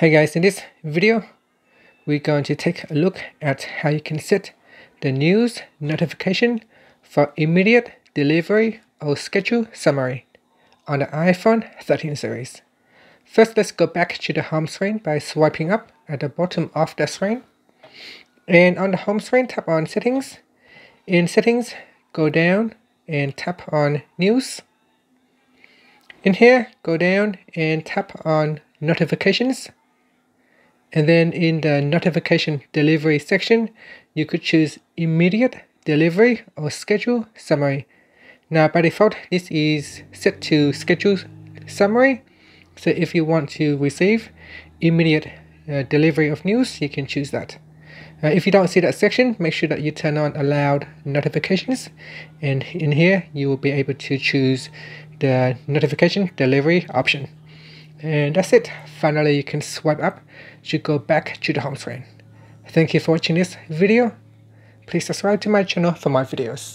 Hey guys, in this video, we're going to take a look at how you can set the news notification for immediate delivery or schedule summary on the iPhone 13 series. First, let's go back to the home screen by swiping up at the bottom of the screen. And on the home screen, tap on Settings. In Settings, go down and tap on News. In here, go down and tap on Notifications. And then in the notification delivery section, you could choose immediate delivery or schedule summary. Now by default, this is set to schedule summary. So if you want to receive immediate delivery of news, you can choose that. If you don't see that section, make sure that you turn on allowed notifications. And in here, you will be able to choose the notification delivery option. And that's it. Finally, you can swipe up to go back to the home screen. Thank you for watching this video. Please subscribe to my channel for more videos.